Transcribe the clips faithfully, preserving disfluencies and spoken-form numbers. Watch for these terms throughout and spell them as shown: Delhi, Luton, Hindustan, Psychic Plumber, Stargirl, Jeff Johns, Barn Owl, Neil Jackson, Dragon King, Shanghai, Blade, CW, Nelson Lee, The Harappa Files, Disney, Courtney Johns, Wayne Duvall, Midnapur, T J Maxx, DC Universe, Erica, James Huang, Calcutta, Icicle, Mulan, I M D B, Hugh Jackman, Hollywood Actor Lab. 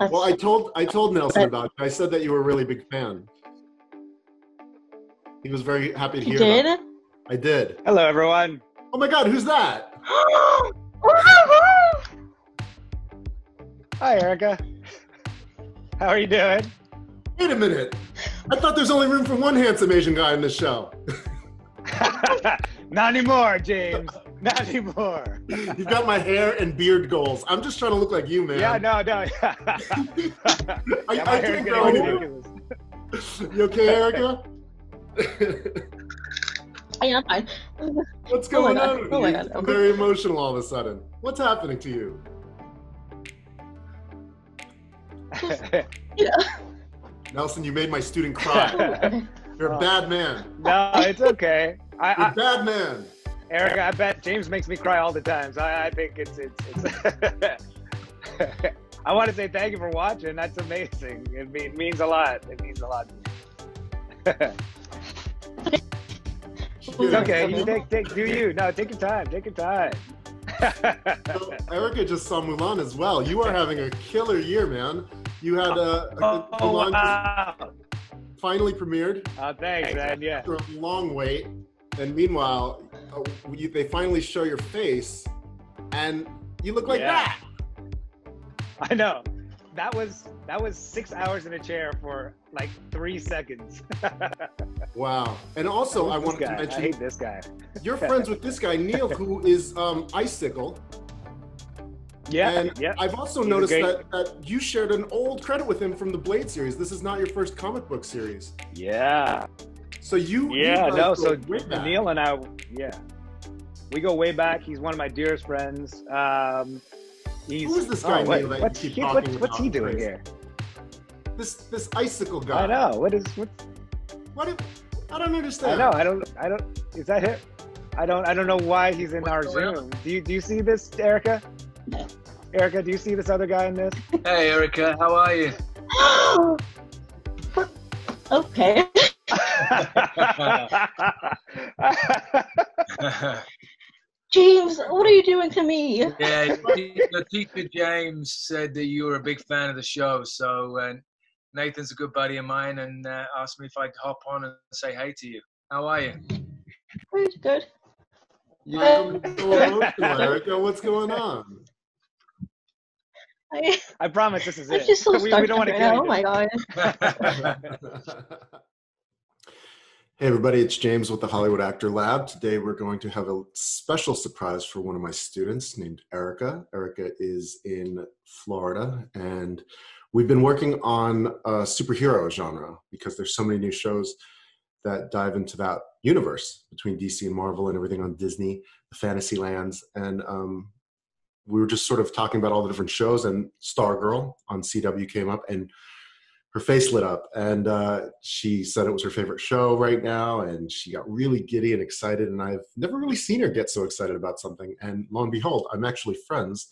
Well, I told I told Nelson about you. I said that you were a really big fan. He was very happy to hear that. You did? I did. Hello, everyone. Oh my God, who's that? Hi, Erica. How are you doing? Wait a minute. I thought there's only room for one handsome Asian guy in this show. Not anymore, James. Not anymore. You've got my hair and beard goals. I'm just trying to look like you, man. Yeah, no, no. I, yeah, I can't go anywhere. You okay, Erica? I am fine. What's going oh on? Oh my God. I'm very emotional all of a sudden. What's happening to you? Yeah. Nelson, you made my student cry. You're a bad man. No, it's okay. I, You're a bad man. Erica, I bet James makes me cry all the time. So I, I think it's it's. it's I want to say thank you for watching. That's amazing. It, mean, it means a lot. It means a lot. It's okay. You take take do you? No, take your time. Take your time. So Erica just saw Mulan as well. You are having a killer year, man. You had uh, a oh, Mulan wow. just finally premiered. Oh, thanks, man. Yeah. After a long wait. And meanwhile, uh, you, they finally show your face, and you look like yeah. that. I know. That was that was six hours in a chair for like three seconds. Wow. And also, I, I wanted guy. to mention. I hate this guy. You're friends with this guy, Neil, who is um, Icicle. Yeah. And yeah. I've also He's noticed that, that you shared an old credit with him from the Blade series. This is not your first comic book series. Yeah. So you yeah you no so Neil and I yeah we go way back. He's one of my dearest friends. Um, he's, Who is this guy? Oh, what, that what's, you keep he, what, what's he doing here? This this Icicle guy. I know what is what? What if, I don't understand. I know I don't I don't is that him? I don't I don't know why he's in what's our Zoom. Do you do you see this, Erica? Erica, do you see this other guy in this? Hey, Erica, how are you? Okay. James, what are you doing to me? Yeah, the teacher James said that you were a big fan of the show, so uh, Nathan's a good buddy of mine and uh, asked me if I'd hop on and say hey to you. How are you? Good, good. Yeah, um, Erica, what's going on? I, I promise this is I'm it. Just so we, we don't want to get. Oh my God. Hey everybody, it's James with the Hollywood Actor Lab. Today we're going to have a special surprise for one of my students named Erica. Erica is in Florida and we've been working on a superhero genre because there's so many new shows that dive into that universe between D C and Marvel and everything on Disney, the fantasy lands. And um, we were just sort of talking about all the different shows and Stargirl on C W came up and her face lit up and uh, she said it was her favorite show right now and she got really giddy and excited and I've never really seen her get so excited about something. And lo and behold, I'm actually friends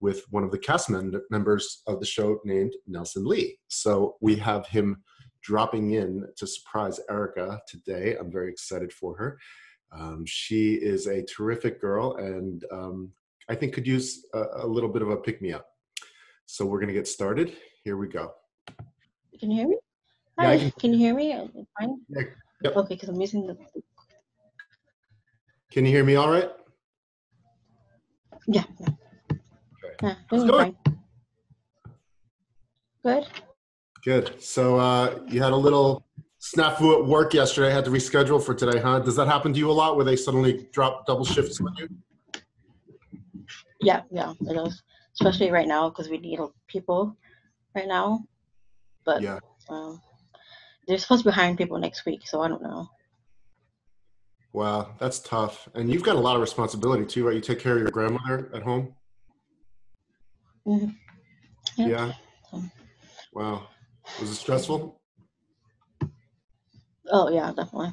with one of the cast members of the show named Nelson Lee. So we have him dropping in to surprise Erica today. I'm very excited for her. Um, she is a terrific girl and um, I think could use a, a little bit of a pick-me-up. So we're gonna get started. Here we go. Can you hear me? Hi, yeah, can, can you hear me? Fine? Yeah, yep. Okay, because I'm using the... Can you hear me all right? Yeah. Okay. Yeah, fine. Good? Good. So uh, you had a little snafu at work yesterday. I had to reschedule for today, huh? Does that happen to you a lot where they suddenly drop double shifts on you? Yeah, yeah, it does. Especially right now because we need people right now. But yeah. um, they're supposed to be hiring people next week, so I don't know. Wow, that's tough. And you've got a lot of responsibility too, right? You take care of your grandmother at home? Mm-hmm. Yeah. yeah. Um, wow. Was it stressful? Oh, yeah, definitely.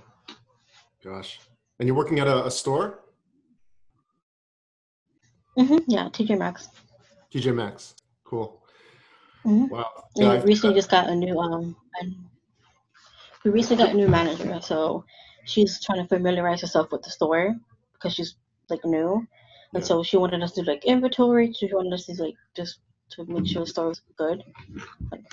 Gosh. And you're working at a, a store? Mm-hmm. Yeah, T J Maxx. T J Maxx. Cool. Mm-hmm. Wow. Yeah, we recently just got a new um we recently got a new manager, so she's trying to familiarize herself with the store because she's like new. And yeah. so she wanted us to do like inventory, she wanted us to like just to make sure the stories were good. Like,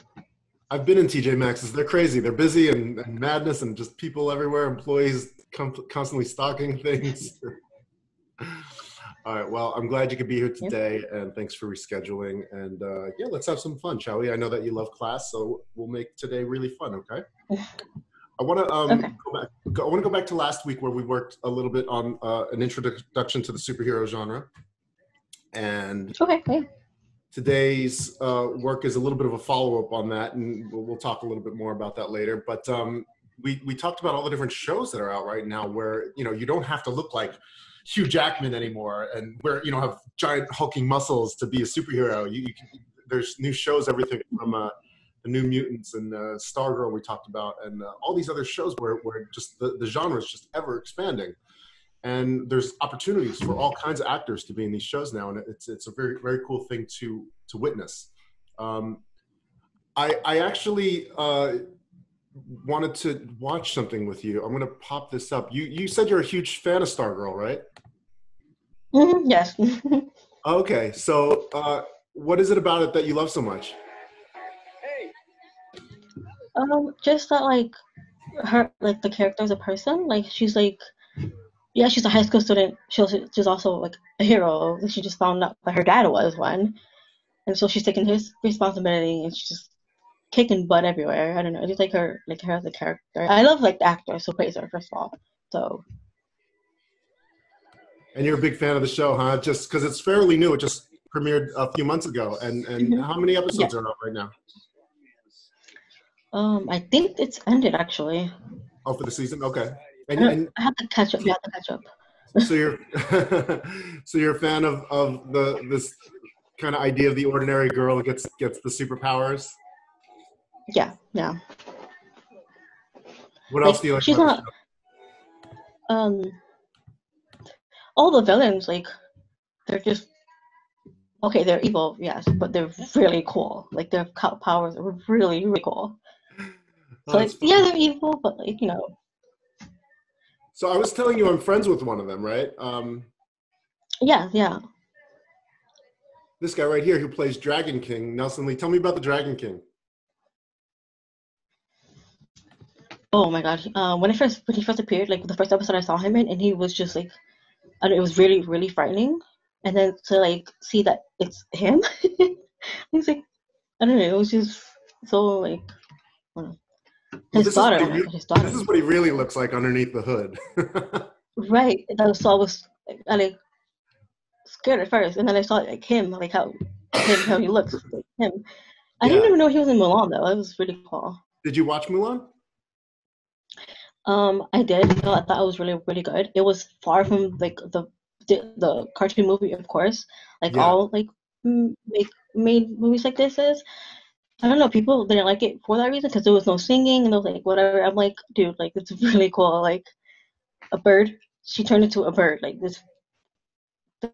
I've been in T J Maxx's. They're crazy. They're busy and, and madness and just people everywhere, employees com- constantly stocking things. All right. Well, I'm glad you could be here today, yeah. and thanks for rescheduling. And uh, yeah, let's have some fun, shall we? I know that you love class, so we'll make today really fun, okay? I want to um, okay. go back. Go, I want to go back to last week where we worked a little bit on uh, an introduction to the superhero genre. And okay, yeah. today's uh, work is a little bit of a follow-up on that, and we'll, we'll talk a little bit more about that later. But um, we we talked about all the different shows that are out right now, where you know you don't have to look like Hugh Jackman anymore, and where you know have giant hulking muscles to be a superhero. You, you can, there's new shows, everything from uh, the New Mutants and uh, Stargirl we talked about, and uh, all these other shows where where just the, the genre is just ever expanding, and there's opportunities for all kinds of actors to be in these shows now, and it's it's a very very cool thing to to witness. Um, I I actually. Uh, wanted to watch something with you. I'm going to pop this up. You you said you're a huge fan of Stargirl, right? Mm-hmm, yes. Okay, so uh, what is it about it that you love so much? Um, just that, like, her, like, the character is a person. Like, she's, like, yeah, she's a high school student. She also, she's also, like, a hero. She just found out that her dad was one. And so she's taking his responsibility, and she's just kicking butt everywhere. I don't know. I just like her, like her as a character. I love like the actor, so praise her first of all. So. And you're a big fan of the show, huh? Just because it's fairly new. It just premiered a few months ago. And and mm-hmm. how many episodes yeah. are out right now? Um, I think it's ended actually. Oh, for the season? Okay. And, I, and I have to catch up. Yeah, I have to catch up. So you're so you're a fan of of the this kind of idea of the ordinary girl that gets gets the superpowers. Yeah, yeah. What like, else do you like? She's not. Um, all the villains, like, they're just okay. They're evil, yes, but they're really cool. Like their powers are really, really cool. So like, yeah, they're evil, but like you know. So I was telling you, I'm friends with one of them, right? Um, yeah, yeah. This guy right here, who plays Dragon King, Nelson Lee. Tell me about the Dragon King. Oh my God! Uh, when I first when he first appeared, like the first episode I saw him in, and he was just like, I don't, it was really really frightening. And then to like see that it's him, he's like, I don't know, it was just so like, I don't know. His well, daughter, is, like, you, his daughter. This is what he really looks like underneath the hood. Right. That was, so I was I, like scared at first, and then I saw like him, like how him, how he looks, like him. I yeah. didn't even know he was in Mulan though. That was really cool. Did you watch Mulan? Um, I did. I thought it was really, really good. It was far from like the the, the cartoon movie, of course. Like yeah. all like make made movies like this is. I don't know. People didn't like it for that reason because there was no singing and there was like whatever. I'm like, dude, like it's really cool. Like a bird, she turned into a bird. Like this.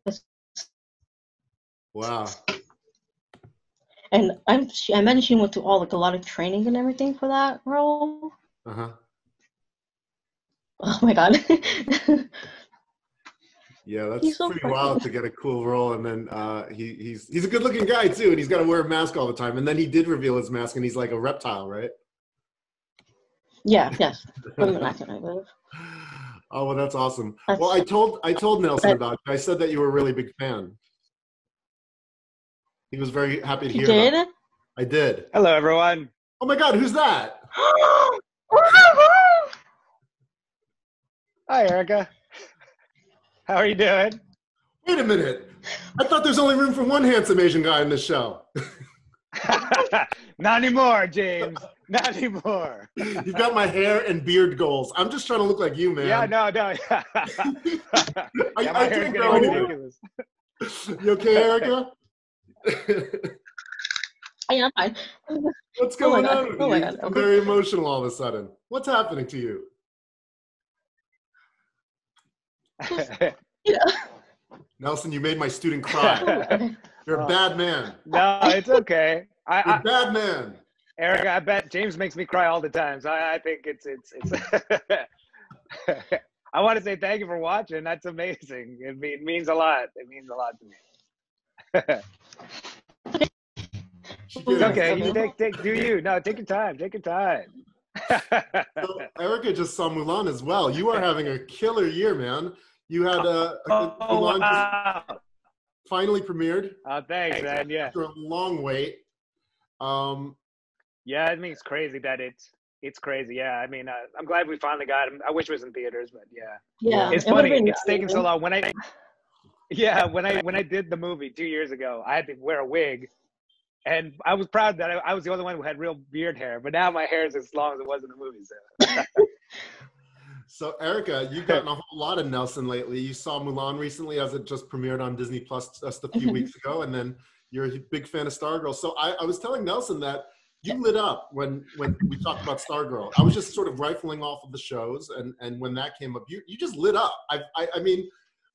this. Wow. And I'm. She, I imagine she went through all like a lot of training and everything for that role. Uh huh. Oh my God. Yeah, that's so pretty funny. Wild to get a cool role. And then uh, he, he's he's a good looking guy too. And he's got to wear a mask all the time. And then he did reveal his mask and he's like a reptile, right? Yeah, yes. From the last I live. Oh, well, that's awesome. That's, well, I told I told Nelson that, about you. I said that you were a really big fan. He was very happy to hear that. You did? I did. Hello, everyone. Oh my God, who's that? Hi, Erica. How are you doing? Wait a minute. I thought there's only room for one handsome Asian guy in this show. Not anymore, James. Not anymore. You've got my hair and beard goals. I'm just trying to look like you, man. Yeah, no, no. Yeah. I, yeah, my I hair's can't go ridiculous. You okay, Erica? Yeah, I'm fine. What's going oh on? Oh my God. I'm very emotional all of a sudden. What's happening to you? Yeah. Nelson, you made my student cry. You're a bad man. No, it's okay. I, You're a bad man. Eric, I bet James makes me cry all the time. So I, I think it's it's it's. I want to say thank you for watching. That's amazing. It, it means a lot. It means a lot to me. It's okay. You take, take, do you. No, take your time. Take your time. So Erica just saw Mulan as well. You are having a killer year, man. You had uh, a, a oh, Mulan wow. just finally premiered. Oh, uh, thanks, thanks, man. Yeah. After a long wait. Um, yeah, I mean, it's crazy that it's it's crazy. Yeah, I mean, uh, I'm glad we finally got him. I wish it was in theaters, but yeah. Yeah. It's it funny. It's taking so long. When I yeah, when I when I did the movie two years ago, I had to wear a wig. And I was proud that I, I was the only one who had real beard hair, but now my hair is as long as it was in the movie. So, so Erica, you've gotten a whole lot of Nelson lately. You saw Mulan recently as it just premiered on Disney Plus just a few weeks ago, and then you're a big fan of Stargirl. So I, I was telling Nelson that you lit up when, when we talked about Stargirl. I was just sort of rifling off of the shows, and, and when that came up, you, you just lit up. I, I, I mean,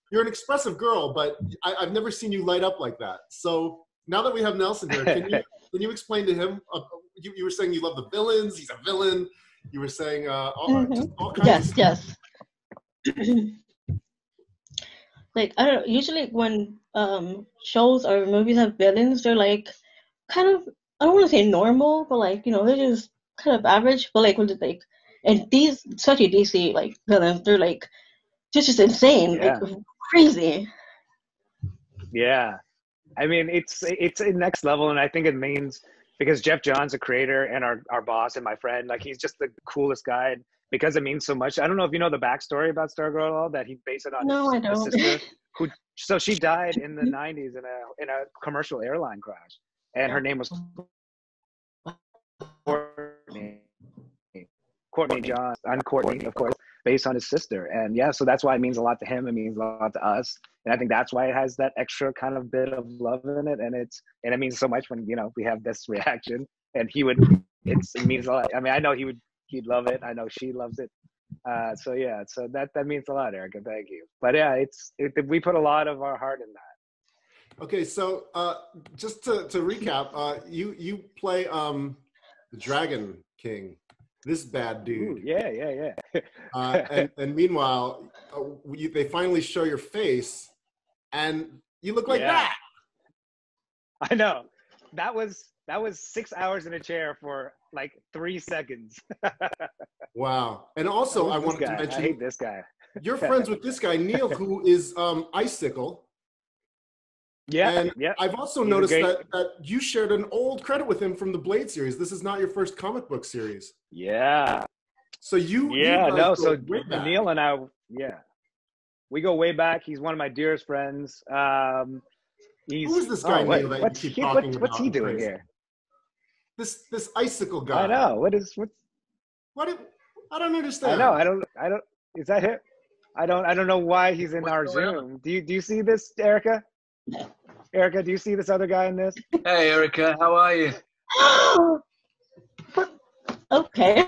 you're an expressive girl, but I, I've never seen you light up like that. So... now that we have Nelson here, can you, can you explain to him, uh, you, you were saying you love the villains, he's a villain, you were saying uh, all, mm-hmm. just all kinds yes, of Yes, yes. Like, I don't, usually when um, shows or movies have villains, they're like, kind of, I don't want to say normal, but like, you know, they're just kind of average, but like, like and these, especially D C, like, villains, they're like, just, just insane, yeah. like, crazy. Yeah. I mean, it's it's a next level, and I think it means because Jeff Johns, the creator, and our, our boss and my friend, like he's just the coolest guy. And because it means so much, I don't know if you know the backstory about Stargirl at all. That he based it on no, his, I don't. his sister, who so she died in the nineties in a in a commercial airline crash, and her name was Courtney Courtney Johns, and Courtney, of course, based on his sister. And yeah, so that's why it means a lot to him. It means a lot to us. And I think that's why it has that extra kind of bit of love in it, and it's and it means so much when you know we have this reaction. And he would, it's, it means a lot. I mean, I know he would, he'd love it. I know she loves it. Uh, so yeah, so that that means a lot, Erica. Thank you. But yeah, it's it, we put a lot of our heart in that. Okay, so uh, just to to recap, uh, you you play um, the Dragon King. This bad dude. Ooh, yeah, yeah, yeah. uh, and, and meanwhile, uh, you, they finally show your face. And you look like yeah. that. I know. That was that was six hours in a chair for like three seconds. Wow. And also, I wanted guy. to mention. I hate this guy. You're friends with this guy, Neil, who is um, Icicle. Yeah. And yeah. I've also He's noticed that, that you shared an old credit with him from the Blade series. This is not your first comic book series. Yeah. So you. Yeah, you no. So Neil and I. Yeah. We go way back. He's one of my dearest friends. Um, he's, Who is this guy? Oh, what, that what's, you keep he, talking what, what's he doing crazy? here? This this icicle guy. I know. What is what? What? If, I don't understand. I know. I don't. I don't. Is that him? I don't. I don't know why he's in what's our Zoom. On? Do you do you see this, Erica? Erica, do you see this other guy in this? Hey, Erica. How are you? Okay.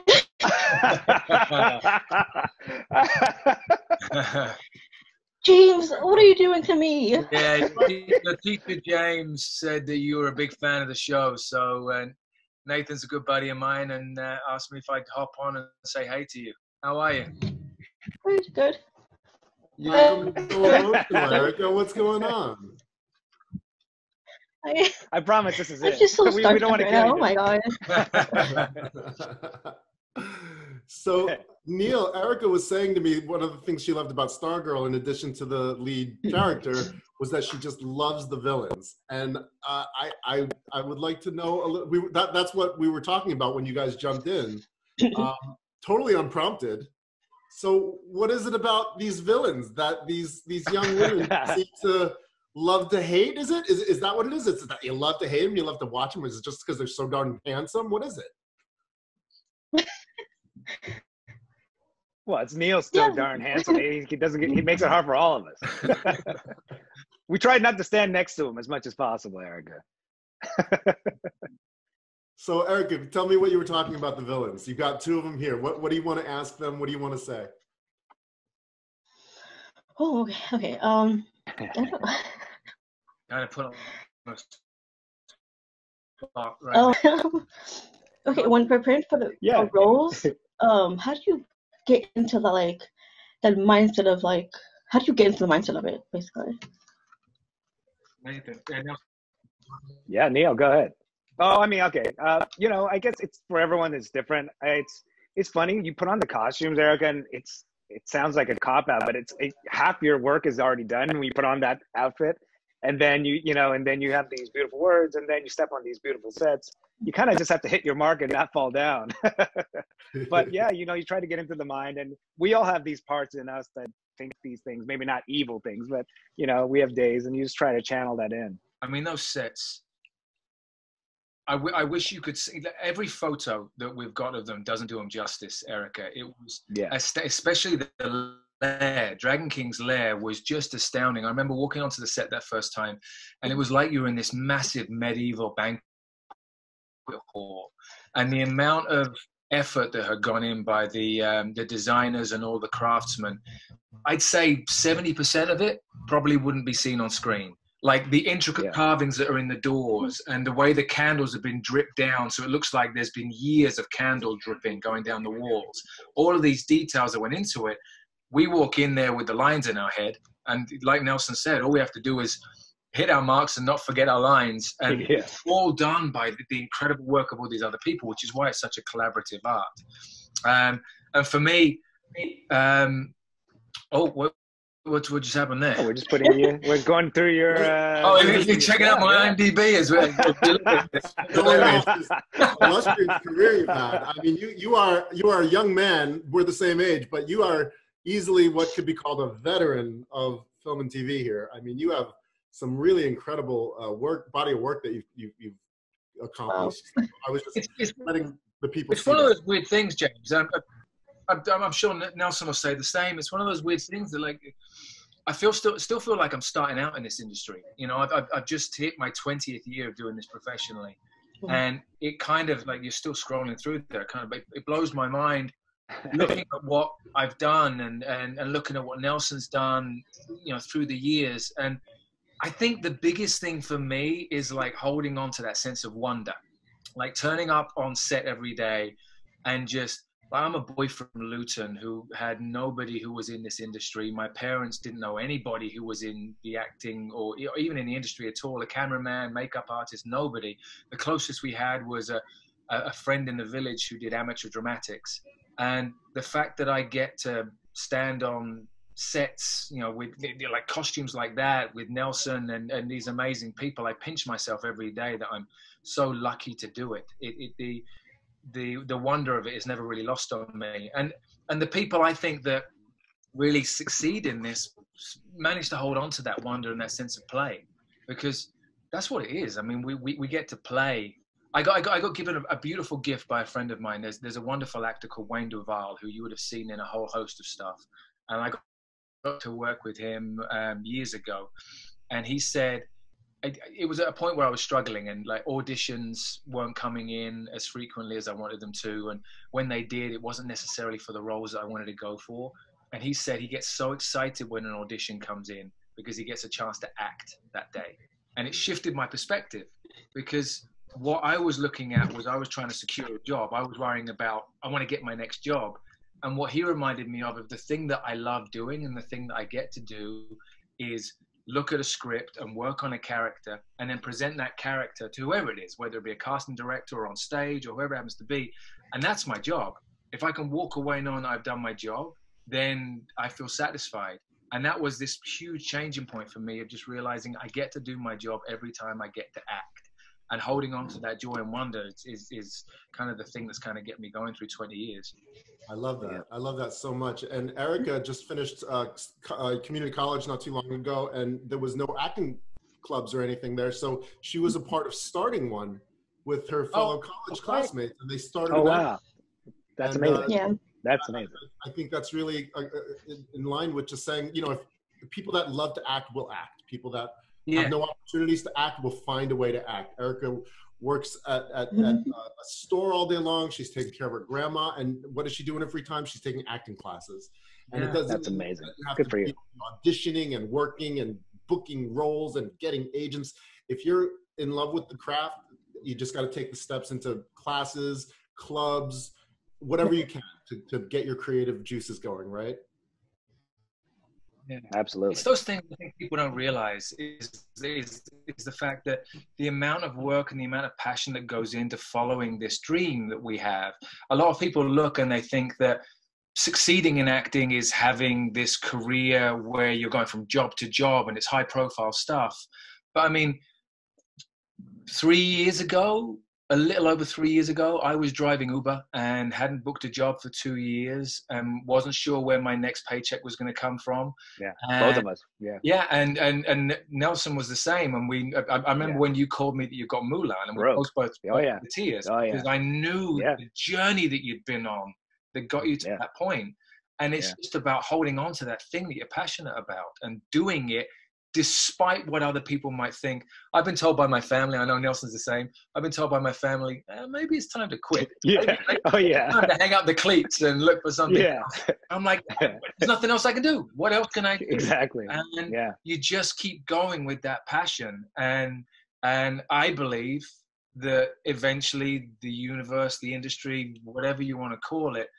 James, what are you doing to me? Yeah, the teacher James said that you were a big fan of the show, so uh, Nathan's a good buddy of mine and uh, asked me if I'd hop on and say hey to you. How are you? Pretty good. Yeah, Erica, what's going on? I, I promise this is I'm it. I'm just so we, we don't want to get. Oh my god. So Neil, Erica was saying to me one of the things she loved about Stargirl, in addition to the lead character, was that she just loves the villains. And uh, I, I, I would like to know a little. We, that, that's what we were talking about when you guys jumped in, um, totally unprompted. So what is it about these villains that these these young women seem to love to hate? Is it is is that what it is? Is it that you love to hate them, you love to watch them, or is it just because they're so darn handsome? What is it? Well, it's Neil still yeah. darn handsome. He, he doesn't get, he makes it hard for all of us. We tried not to stand next to him as much as possible, Erica. So, Erica, tell me what you were talking about the villains. You've got two of them here. What what do you want to ask them? What do you want to say? Oh, okay. okay. Um, I don't... put on. Oh, um, okay. When preparing for the yeah. roles, um, how do you get into the like that mindset of like how do you get into the mindset of it basically? Yeah, Neil, go ahead. Oh, I mean, okay. Uh, you know, I guess it's for everyone. It's different. It's it's funny. You put on the costumes, Erica, and it's it sounds like a cop out, but it's it, half your work is already done when you put on that outfit, and then you you know, and then you have these beautiful words, and then you step on these beautiful sets. You kind of just have to hit your mark and not fall down. But yeah, you know, you try to get into the mind, and we all have these parts in us that think these things, maybe not evil things, but you know, we have days, and you just try to channel that in. I mean, those sets. I, w I wish you could see that every photo that we've got of them doesn't do them justice, Erica. It was, yeah. Especially the lair, Dragon King's lair was just astounding. I remember walking onto the set that first time, and it was like you were in this massive medieval banquet hall, and the amount of effort that had gone in by the, um, the designers and all the craftsmen, I'd say seventy percent of it probably wouldn't be seen on screen. Like the intricate yeah. carvings that are in the doors and the way the candles have been dripped down. So it looks like there's been years of candle dripping going down the walls. All of these details that went into it, we walk in there with the lines in our head. And like Nelson said, all we have to do is hit our marks and not forget our lines. And yeah. it's all done by the incredible work of all these other people, which is why it's such a collaborative art. Um, and for me, um, oh, what? What, what just happened there? Oh, we're just putting you. We're going through your. Uh, oh, you're, you're checking yeah, out my yeah. I M D B as well. Illustrious career you've had. I mean, you you are you are a young man. We're the same age, but you are easily what could be called a veteran of film and T V here. I mean, you have some really incredible uh, work body of work that you've you, you've accomplished. Wow. I was just it's, it's, letting the people. It's see one of those weird things, James. I'm, I'm, I'm, I'm sure Nelson will say the same. It's one of those weird things that, like, I feel still still feel like I'm starting out in this industry. You know, I've, I've, I've just hit my twentieth year of doing this professionally. Mm-hmm. And it kind of, like, you're still scrolling through there. Kind of, it, it blows my mind looking at what I've done and, and, and looking at what Nelson's done, you know, through the years. And I think the biggest thing for me is, like, holding on to that sense of wonder. Like, turning up on set every day and just, I'm a boy from Luton who had nobody who was in this industry. My parents didn't know anybody who was in the acting or even in the industry at all, a cameraman, makeup artist, nobody. The closest we had was a, a friend in the village who did amateur dramatics. And the fact that I get to stand on sets, you know, with like costumes like that with Nelson and, and these amazing people, I pinch myself every day that I'm so lucky to do it. It, it the, the the wonder of it is never really lost on me, and and the people I think that really succeed in this manage to hold on to that wonder and that sense of play, because that's what it is. I mean, we we, we get to play. I got, I got I got given a, a beautiful gift by a friend of mine. There's there's a wonderful actor called Wayne Duvall who you would have seen in a whole host of stuff, and I got to work with him um, years ago, and he said, it was at a point where I was struggling and like auditions weren't coming in as frequently as I wanted them to. And when they did, it wasn't necessarily for the roles that I wanted to go for. And he said he gets so excited when an audition comes in because he gets a chance to act that day. And it shifted my perspective, because what I was looking at was I was trying to secure a job. I was worrying about, I want to get my next job. And what he reminded me of, of the thing that I love doing and the thing that I get to do is look at a script and work on a character and then present that character to whoever it is, whether it be a casting director or on stage or whoever it happens to be. And that's my job. If I can walk away knowing I've done my job, then I feel satisfied. And that was this huge changing point for me of just realizing I get to do my job every time I get to act. And holding on to that joy and wonder is, is, is kind of the thing that's kind of get me going through twenty years. I love that. Yeah. I love that so much. And Erica just finished uh, uh, community college not too long ago, and there was no acting clubs or anything there. So she was a part of starting one with her fellow oh, college okay. classmates, and they started. Oh, wow. That's and, amazing. Uh, yeah. That's amazing. I, I think that's really uh, in line with just saying, you know, if people that love to act will act. People that Yeah. have no opportunities to act will find a way to act. Erica works at, at, mm-hmm. at a store all day long. She's taking care of her grandma. And what does she do in her free time? She's taking acting classes. And yeah, it doesn't, that's amazing. You have Good to for you. Be auditioning and working and booking roles and getting agents. If you're in love with the craft, you just got to take the steps into classes, clubs, whatever you can to, to get your creative juices going, right? Yeah, absolutely. It's those things I think people don't realize is, is, is the fact that the amount of work and the amount of passion that goes into following this dream that we have. A lot of people look and they think that succeeding in acting is having this career where you're going from job to job and it's high profile stuff. But I mean, three years ago, a little over three years ago, I was driving Uber and hadn't booked a job for two years and wasn't sure where my next paycheck was going to come from. Yeah, and both of us. Yeah, yeah, and and and Nelson was the same. And we, I, I remember yeah. when you called me that you got Mulan, and we both both oh, yeah. the tears oh, yeah. because I knew yeah. the journey that you'd been on that got you to yeah. that point. And it's yeah. just about holding on to that thing that you're passionate about and doing it. Despite what other people might think. I've been told by my family, I know Nelson's the same, I've been told by my family, eh, maybe it's time to quit. Yeah. Maybe, maybe oh, yeah. time to hang up the cleats and look for something yeah. else. I'm like, there's nothing else I can do. What else can I do? Exactly. And yeah. you just keep going with that passion. And, and I believe that eventually the universe, the industry, whatever you want to call it,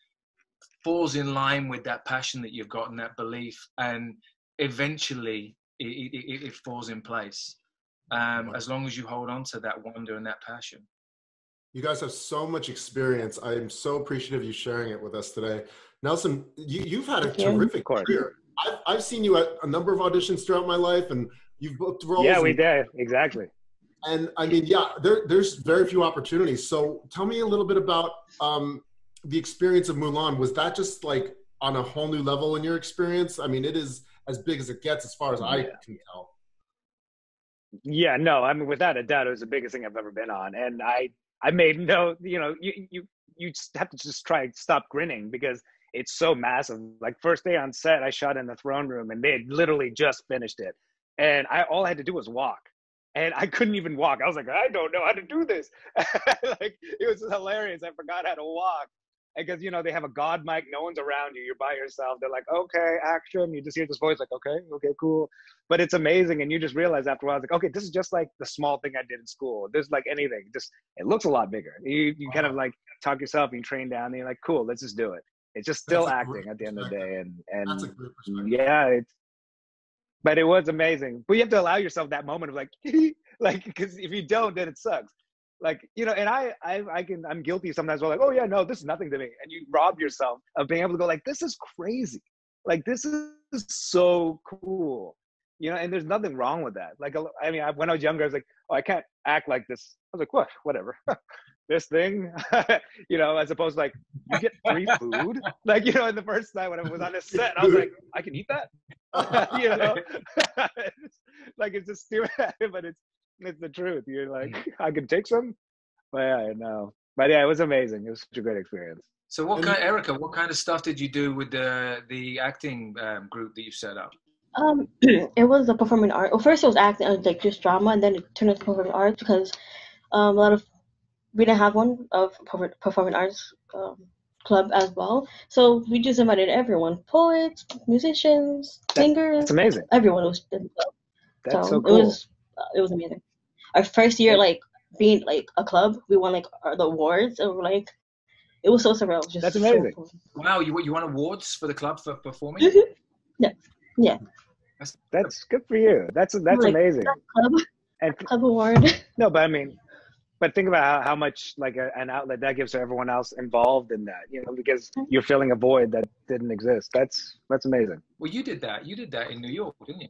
falls in line with that passion that you've got and that belief. And eventually, It, it, it falls in place um, as long as you hold on to that wonder and that passion. You guys have so much experience. I am so appreciative of you sharing it with us today. Nelson, you, you've had a terrific career. I've, I've seen you at a number of auditions throughout my life, and you've booked roles. Yeah, we and, did, exactly. And I mean, yeah, there, there's very few opportunities. So tell me a little bit about um, the experience of Mulan. Was that just like on a whole new level in your experience? I mean, it is as big as it gets, as far as I yeah. can tell. Yeah, no, I mean, without a doubt, it was the biggest thing I've ever been on. And I, I made no, you know, you, you, you just have to just try and stop grinning because it's so massive. Like first day on set, I shot in the throne room and they had literally just finished it. And I, all I had to do was walk. And I couldn't even walk. I was like, I don't know how to do this. Like, it was hilarious. I forgot how to walk. Because, you know, they have a god mic, no one's around you, you're by yourself. They're like, okay, action. You just hear this voice like, okay, okay, cool. But it's amazing. And you just realize after a while, like, okay, this is just like the small thing I did in school. This is like anything. Just, it looks a lot bigger. You, you wow. kind of like talk yourself and you train down and you're like, cool, let's just do it. It's just still That's acting at the end of the day. And, and That's a great perspective. Yeah, it's, but it was amazing. But you have to allow yourself that moment of like, like, because if you don't, then it sucks. Like, you know, and I, I, I can, I'm guilty sometimes. We're like, oh yeah, no, this is nothing to me. And you rob yourself of being able to go like, this is crazy. Like, this is so cool. You know, and there's nothing wrong with that. Like, I mean, I, when I was younger, I was like, oh, I can't act like this. I was like, what, whatever, this thing, you know, as opposed to like, you get free food. Like, you know, in the first night when I was on this set, I was like, I can eat that, you know, like it's just stupid, but it's, it's the truth. You're like, I can take some, but yeah, no. But yeah, it was amazing. It was such a great experience. So, what kind, Erica? What kind of stuff did you do with the the acting um, group that you set up? Um, it was a performing art. Well, first it was acting, it was like just drama, and then it turned into performing arts because um, a lot of we didn't have one of performing arts um, club as well. So we just invited everyone: poets, musicians, singers. That's amazing. Everyone was. That's so, so cool. It was it was amazing. Our first year, like being like a club, we won like the awards, and we're like, it was so surreal. Just That's amazing! So wow, you you won awards for the club for performing? Mm-hmm. Yeah, yeah. That's, that's good for you. That's that's like, amazing. Club, and, club award. No, but I mean, but think about how, how much like a, an outlet that gives to everyone else involved in that, you know, because you're filling a void that didn't exist. That's that's amazing. Well, you did that. You did that in New York, didn't you?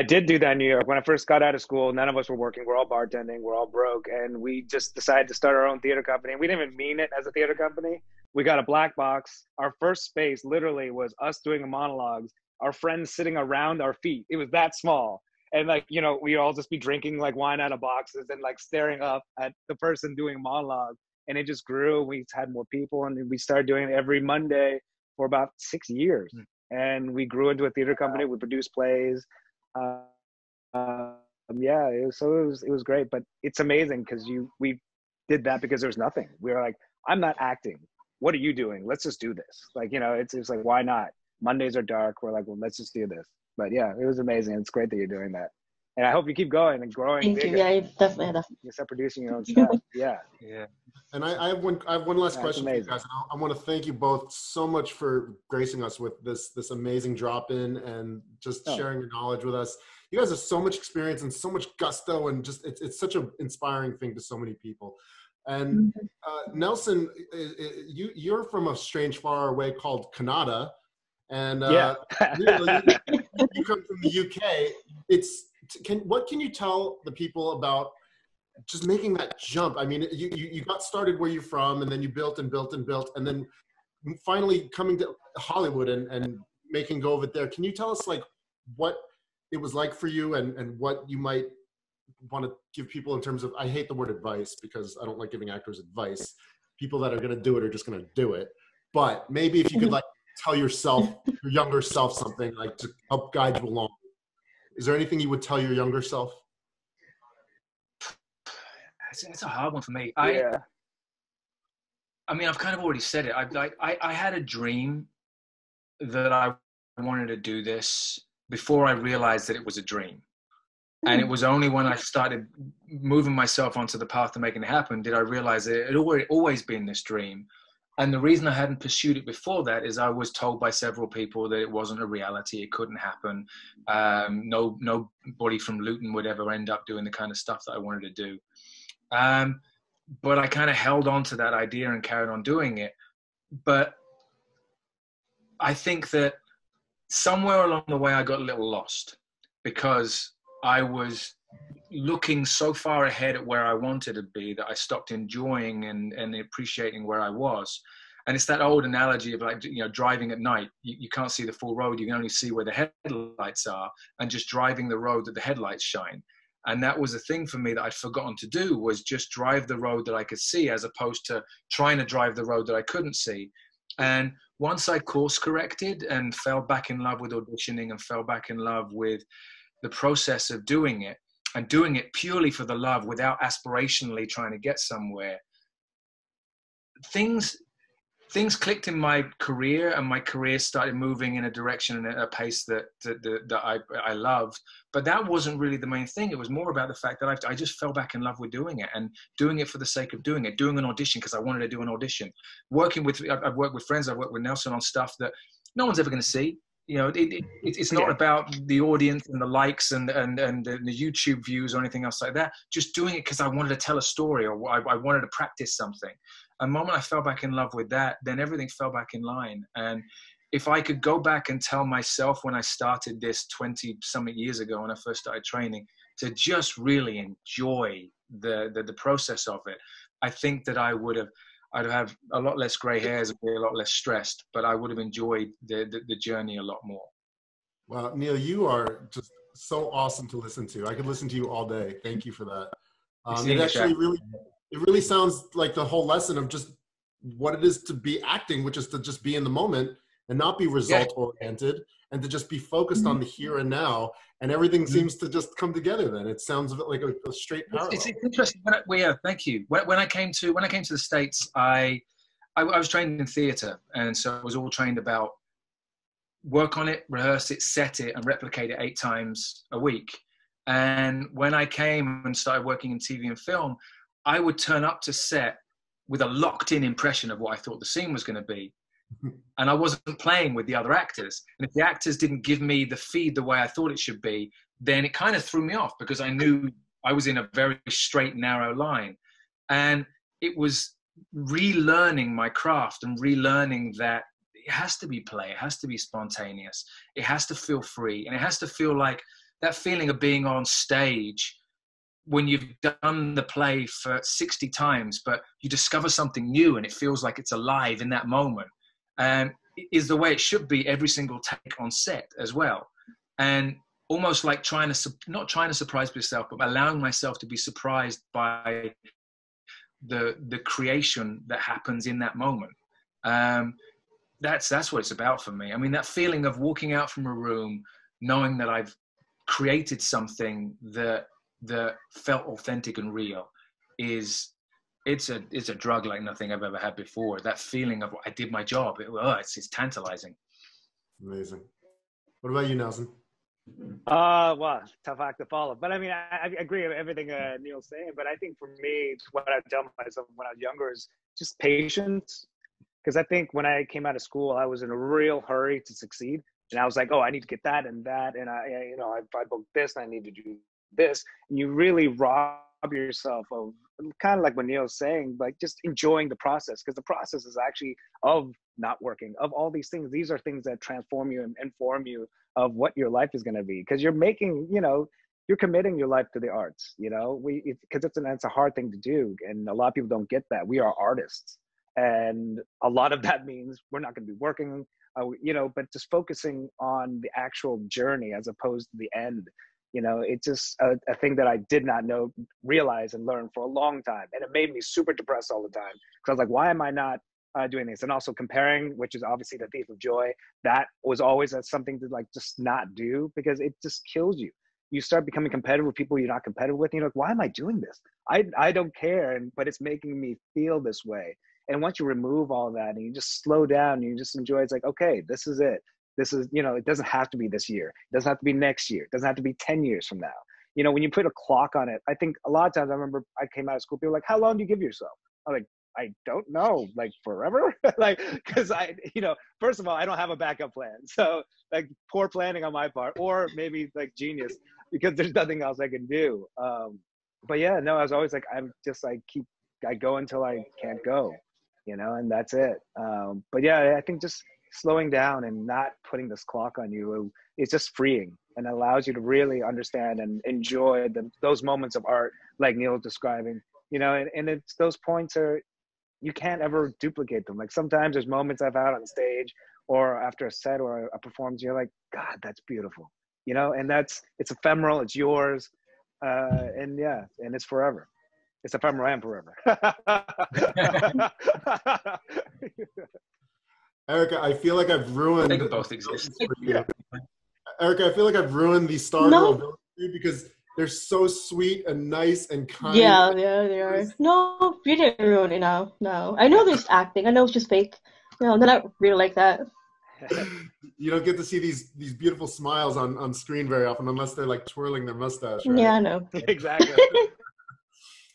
I did do that in New York. When I first got out of school, none of us were working. We're all bartending. We're all broke. And we just decided to start our own theater company. And we didn't even mean it as a theater company. We got a black box. Our first space literally was us doing a monologues, our friends sitting around our feet. It was that small. And like, you know, we'd all just be drinking like wine out of boxes and like staring up at the person doing a monologue. And it just grew. We had more people. And we started doing it every Monday for about six years. Mm-hmm. And we grew into a theater company. We produced plays. Uh, um, yeah, it was, so it was, it was great, but it's amazing because you, we did that because there was nothing. We were like, I'm not acting. What are you doing? Let's just do this. Like, you know, it's, it's like, why not? Mondays are dark. We're like, well, let's just do this. But yeah, it was amazing. It's great that you're doing that. And I hope you keep going and growing. Thank bigger. You. Yeah, you've definitely had a. You start producing your own stuff. Yeah. Yeah. And I, I have one. I have one last yeah, question for you guys. I, I want to thank you both so much for gracing us with this this amazing drop in and just oh. sharing your knowledge with us. You guys have so much experience and so much gusto, and just it's it's such an inspiring thing to so many people. And uh, Nelson, you you're from a strange, far away called Canada, and uh, yeah. you, you, you come from the U K. It's Can, what can you tell the people about just making that jump? I mean, you, you, you got started where you're from, and then you built and built and built, and then finally coming to Hollywood and, and making go of it there. Can you tell us like what it was like for you and, and what you might want to give people in terms of, I hate the word advice because I don't like giving actors advice. People that are going to do it are just going to do it. But maybe if you could like tell yourself, your younger self something like to help guide you along. Is there anything you would tell your younger self? It's a hard one for me. I, yeah. I mean, I've kind of already said it. I like, I, I had a dream that I wanted to do this before I realized that it was a dream. And it was only when I started moving myself onto the path to making it happen did I realize that it had already, always been this dream. And the reason I hadn't pursued it before that is I was told by several people that it wasn't a reality, it couldn't happen. Um, no, nobody from Luton would ever end up doing the kind of stuff that I wanted to do. Um, but I kind of held on to that idea and carried on doing it. But I think that somewhere along the way, I got a little lost because I was looking so far ahead at where I wanted to be that I stopped enjoying and, and appreciating where I was. And it's that old analogy of like, you know, driving at night, you, you can't see the full road. You can only see where the headlights are and just driving the road that the headlights shine. And that was a thing for me that I'd forgotten to do was just drive the road that I could see as opposed to trying to drive the road that I couldn't see. And once I course corrected and fell back in love with auditioning and fell back in love with the process of doing it, and doing it purely for the love without aspirationally trying to get somewhere, things things clicked in my career, and my career started moving in a direction and at a pace that, that, that, that I, I loved. But that wasn't really the main thing. It was more about the fact that I, I just fell back in love with doing it and doing it for the sake of doing it, doing an audition because I wanted to do an audition. Working with, I've worked with friends, I've worked with Nelson on stuff that no one's ever going to see. You know, it, it, it's not yeah. about the audience and the likes and, and, and the, the YouTube views or anything else like that. Just doing it because I wanted to tell a story or I, I wanted to practice something. The moment I fell back in love with that, then everything fell back in line. And if I could go back and tell myself when I started this twenty-something years ago when I first started training to just really enjoy the, the, the process of it, I think that I would have... I'd have a lot less gray hairs and be a lot less stressed, but I would have enjoyed the, the, the journey a lot more. Well, Neil, you are just so awesome to listen to. I could listen to you all day. Thank you for that. Um, it actually really, it really sounds like the whole lesson of just what it is to be acting, which is to just be in the moment and not be result oriented and to just be focused mm-hmm. on the here and now. And everything mm-hmm. seems to just come together then. It sounds a bit like a, a straight parallel. It's, it's interesting. When I, well, yeah, thank you. When, when I came to when I came to the States, I, I, I was trained in theater. And so I was all trained about work on it, rehearse it, set it, and replicate it eight times a week. And when I came and started working in T V and film, I would turn up to set with a locked-in impression of what I thought the scene was going to be. And I wasn't playing with the other actors. And if the actors didn't give me the feed the way I thought it should be, then it kind of threw me off because I knew I was in a very straight, narrow line. And it was relearning my craft and relearning that it has to be play. It has to be spontaneous. It has to feel free. And it has to feel like that feeling of being on stage when you've done the play for sixty times, but you discover something new and it feels like it's alive in that moment. Um, is the way it should be every single take on set as well. And almost like trying to, not trying to surprise myself, but allowing myself to be surprised by the, the creation that happens in that moment. Um, that's, that's what it's about for me. I mean, that feeling of walking out from a room, knowing that I've created something that, that felt authentic and real is, It's a, it's a drug like nothing I've ever had before. That feeling of, I did my job. It, oh, it's, it's tantalizing. Amazing. What about you, Nelson? Uh, well, tough act to follow. But I mean, I, I agree with everything uh, Neil's saying. But I think for me, what I've done myself when I was younger is just patience. Because I think when I came out of school, I was in a real hurry to succeed. And I was like, oh, I need to get that and that. And I, you know, I, I booked this and I need to do this. And you really rob yourself of kind of like what Neil's saying, like just enjoying the process, because the process is actually of not working, of all these things. These are things that transform you and inform you of what your life is going to be, because you're making, you know, you're committing your life to the arts, you know, we because it, it's an it's a hard thing to do. And a lot of people don't get that. We are artists. And a lot of that means we're not going to be working, uh, you know, but just focusing on the actual journey as opposed to the end. You know, it's just a, a thing that I did not know, realize, and learn for a long time. And it made me super depressed all the time. Because I was like, why am I not uh, doing this? And also comparing, which is obviously the thief of joy. That was always something to like just not do, because it just kills you. You start becoming competitive with people you're not competitive with. And you're like, why am I doing this? I, I don't care, and, but it's making me feel this way. And once you remove all that and you just slow down and you just enjoy, it's like, okay, this is it. This is, you know, it doesn't have to be this year. It doesn't have to be next year. It doesn't have to be ten years from now. You know, when you put a clock on it, I think a lot of times, I remember I came out of school, people were like, how long do you give yourself? I'm like, I don't know, like forever? Like, because I, you know, first of all, I don't have a backup plan. So like poor planning on my part, or maybe like genius, because there's nothing else I can do. Um, but yeah, no, I was always like, I'm just like, keep, I go until I can't go, you know, and that's it. Um, but yeah, I think just slowing down and not putting this clock on you, it's just freeing and allows you to really understand and enjoy the, those moments of art, like Neil was describing, you know, and, and it's, those points are, you can't ever duplicate them. Like sometimes there's moments I've had on stage or after a set or a performance, you're like, God, that's beautiful, you know, and that's, it's ephemeral, it's yours. Uh, and yeah, and it's forever. It's ephemeral and forever. Erica, I feel like I've ruined. I think both exist. Yeah. Erica, I feel like I've ruined the Stargirl no. ability, because they're so sweet and nice and kind. Yeah, yeah, they are. No, you didn't ruin it. No, no. I know there's acting. I know it's just fake. No, they're not real like that. You don't get to see these these beautiful smiles on on screen very often, unless they're like twirling their mustache. Right? Yeah, I know. Exactly.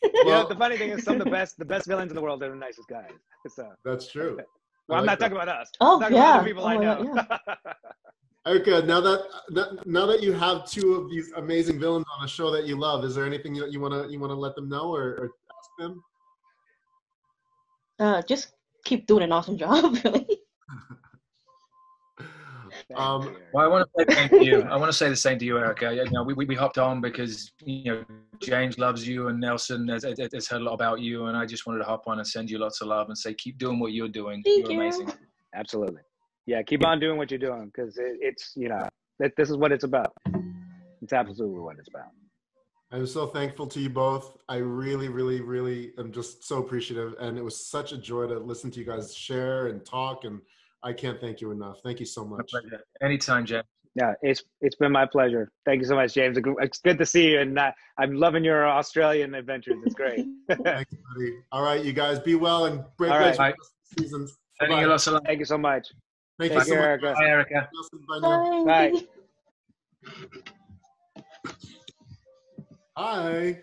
Well, you know, the funny thing is, some of the best the best villains in the world are the nicest guys. So that's true. Well, I'm like not that. talking about us. Oh, I'm yeah. About people oh, I know. Yeah. Erica, now that now that you have two of these amazing villains on a show that you love, is there anything that you wanna you wanna let them know or, or ask them? Uh, just keep doing an awesome job, really. um, well, I want to say thank you. I want to say the same to you, Erica. You know, we, we we hopped on because you know James loves you and Nelson has, has heard a lot about you, and I just wanted to hop on and send you lots of love and say keep doing what you're doing. Thank you're you. Amazing. Absolutely. Yeah, keep on doing what you're doing, because it, it's you know that this is what it's about. It's absolutely what it's about. I'm so thankful to you both. I really, really, really am just so appreciative, and it was such a joy to listen to you guys share and talk, and I can't thank you enough. Thank you so much. Anytime, James. Yeah, it's it's been my pleasure. Thank you so much, James. It's good to see you, and uh, I'm loving your Australian adventures. It's great. Thanks, buddy. All right, you guys, be well and break right. Bye. Seasons. Thank you, thank you so much. Thank, thank you, you so Erica. much. Bye, Erica. Bye. Bye. Hi.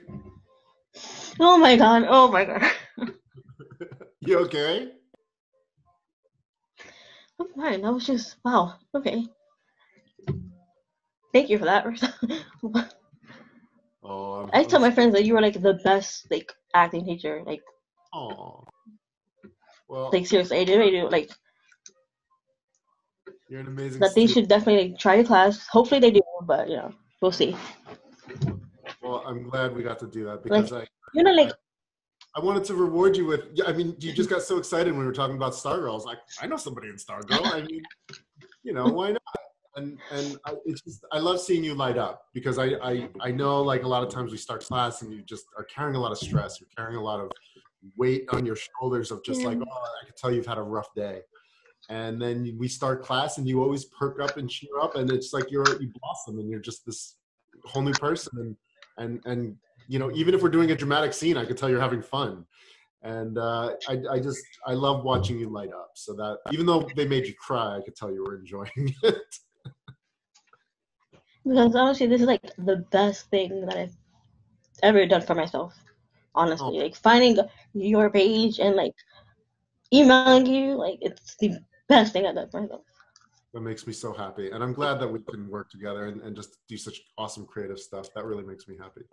Oh my God. Oh my God. You okay? I'm fine. I was just wow. Okay. Thank you for that. Oh, I'm I tell my friends that you were like the best like acting teacher. Like, oh, well, like seriously, I do. I do. Like, you're an amazing. That student. They should definitely like, try your class. Hopefully they do, but you know, we'll see. Well, I'm glad we got to do that, because like, I, you know, like. I, I wanted to reward you with, I mean, you just got so excited when we were talking about Stargirl. I was like, I know somebody in Stargirl. I mean, you know, why not? And and I, it's just, I love seeing you light up, because I, I, I know like a lot of times we start class and you just are carrying a lot of stress. You're carrying a lot of weight on your shoulders of just like, oh, I can tell you've had a rough day. And then we start class and you always perk up and cheer up, and it's like you're, you blossom and you're just this whole new person. And, and, and you know, even if we're doing a dramatic scene, I could tell you're having fun. And uh, I, I just, I love watching you light up. So that, even though they made you cry, I could tell you were enjoying it. Because honestly, this is like the best thing that I've ever done for myself. Honestly, oh. like finding your page and like emailing you, like it's the best thing I've done for myself. That makes me so happy, and I'm glad that we can work together and, and just do such awesome creative stuff. That really makes me happy.